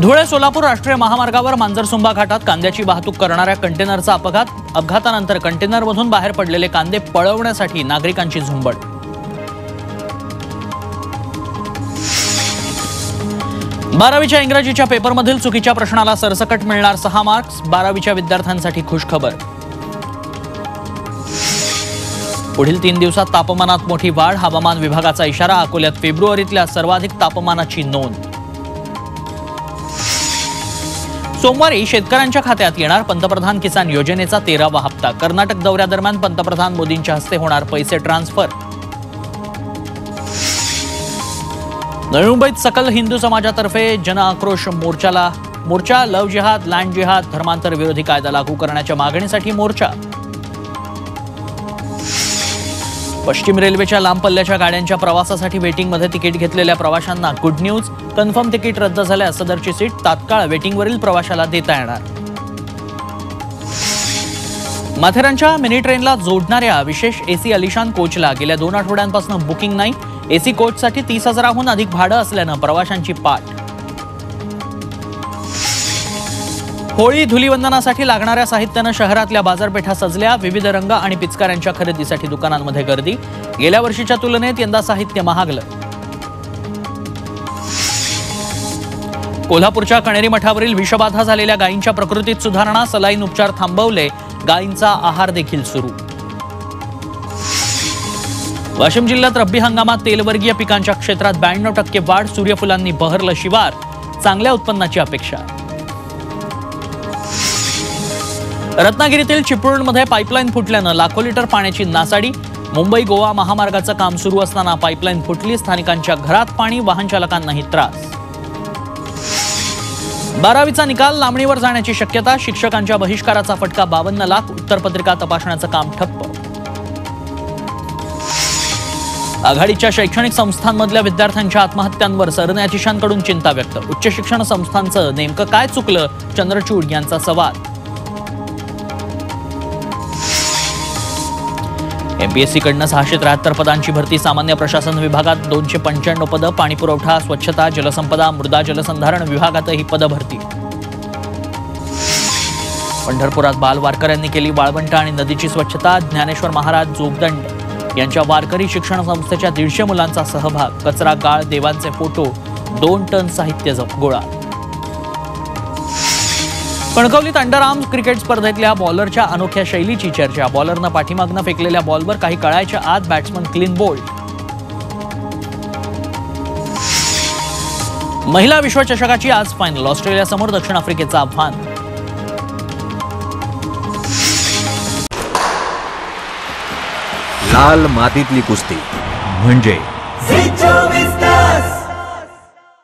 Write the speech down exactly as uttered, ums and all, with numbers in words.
धुळे सोलापूर राष्ट्रीय महामार्गावर मांजरसुंबा घाटात कांद्याची वाहतूक करणाऱ्या कंटेनरचा अपघात। अपघातानंतर कंटेनरमधून बाहेर पडलेले कांदे पळवण्यासाठी नागरिकांची झुंबड। बारावीच्या इंग्रजीच्या पेपरमधील चुकीच्या प्रश्नाला सरसकट मिळणार सहा मार्क्स। बारावीच्या विद्यार्थ्यांसाठी खुशखबर। पुढील तीन दिवसात तापमानात मोठी वाढ। हवामान विभागाचा इशारा। अकोल्यात फेब्रुवारीतल्या सर्वाधिक तापमानाची नोंद। सोमवारी शेतकऱ्यांच्या खात्यात येणार पंतप्रधान किसान योजनेचा तेरावा हप्ता। कर्नाटक दौऱ्यादरम्यान पंतप्रधान मोदींच्या हस्ते होणार पैसे ट्रान्सफर। नवी मुंबईत सकल हिंदू समाजातर्फे जनआक्रोश मोर्चाला मोर्चा लव जिहाद लँड जिहाद धर्मांतर विरोधी कायदा लागू करण्याच्या मागणीसाठी मोर्चा। पश्चिम रेल्वेच्या लांब पल्ल्याच्या गाड्यांच्या प्रवासासाठी वेटिंगमध्ये तिकीट घेतलेल्या प्रवाशांना गुड न्यूज। कन्फर्म तिकीट रद्द झाल्यास सदरची सीट तात्काळ वेटिंगवरील प्रवाशाला देता येणार। माथेरानच्या मिनी ट्रेनला जोडणाऱ्या विशेष एसी अलिशान कोचला गेल्या दोन आठवड्यांपासून बुकिंग नाही। एसी कोचसाठी तीस हजाराहून अधिक भाडं असल्यानं प्रवाशांची पाठ। होळी धुलिवंदनासाठी लागणाऱ्या साहित्यानं शहरातल्या बाजारपेठा सजल्या। विविध रंग आणि पिचकाऱ्यांच्या खरेदीसाठी दुकानांमध्ये गर्दी। गेल्या वर्षीच्या तुलनेत यंदा साहित्य महागलं। कोल्हापूरच्या कणेरी मठावरील विषबाधा झालेल्या गायींच्या प्रकृतीत सुधारणा। सलाईन उपचार थांबवले। गायींचा आहार देखील सुरू। वाशिम जिल्ह्यात रब्बी हंगामात तेलवर्गीय पिकांच्या क्षेत्रात ब्याण्णव टक्के वाढ। सूर्यफुलांनी बहरलं शिवार। चांगल्या उत्पन्नाची अपेक्षा। रत्नागिरीतील चिपळूणमध्ये पाईपलाईन फुटल्यानं लाखो लिटर पाण्याची नासाडी। मुंबई गोवा महामार्गाचं काम सुरू असताना पाईपलाईन फुटली। स्थानिकांच्या घरात पाणी। वाहन चालकांनाही त्रास। बारावीचा निकाल लांबणीवर जाण्याची शक्यता। शिक्षकांच्या बहिष्काराचा फटका। बावन्न लाख उत्तरपत्रिका तपासण्याचं काम ठप्प। आघाडीच्या शैक्षणिक संस्थांमधल्या विद्यार्थ्यांच्या आत्महत्यांवर सरन्यायाधीशांकडून चिंता व्यक्त। उच्च शिक्षण संस्थांचं नेमकं काय चुकलं, चंद्रचूड यांचा सवाल। एमपीएससी कडनं सहाशे त्र्याहत्तर पदांची भरती। सामान्य प्रशासन विभागात दोनशे पंच्याण्णव पदं। पाणीपुरवठा, स्वच्छता, जलसंपदा, मृदा जलसंधारण विभागातही पदं भरती। पंढरपुरात बाल वारकऱ्यांनी केली वाळवंट आणि नदीची स्वच्छता। ज्ञानेश्वर महाराज जोगदंड यांच्या वारकरी शिक्षण संस्थेच्या दीडशे मुलांचा सहभाग। कचरा, गाळ, देवांचे फोटो। दोन टन साहित्य जप गोळा। कणकवलीत अंडर आर्म क्रिकेट स्पर्धेतल्या बॉलरच्या अनोख्या शैलीची चर्चा। बॉलरनं पाठीमागनं फेकलेल्या बॉलवर काही कळायच्या आत बॅट्समन क्लीन बोल्ड। महिला विश्वचषकाची आज फायनल। ऑस्ट्रेलियासमोर दक्षिण आफ्रिकेचं आव्हान। लाल मातीतली कुस्ती म्हणजे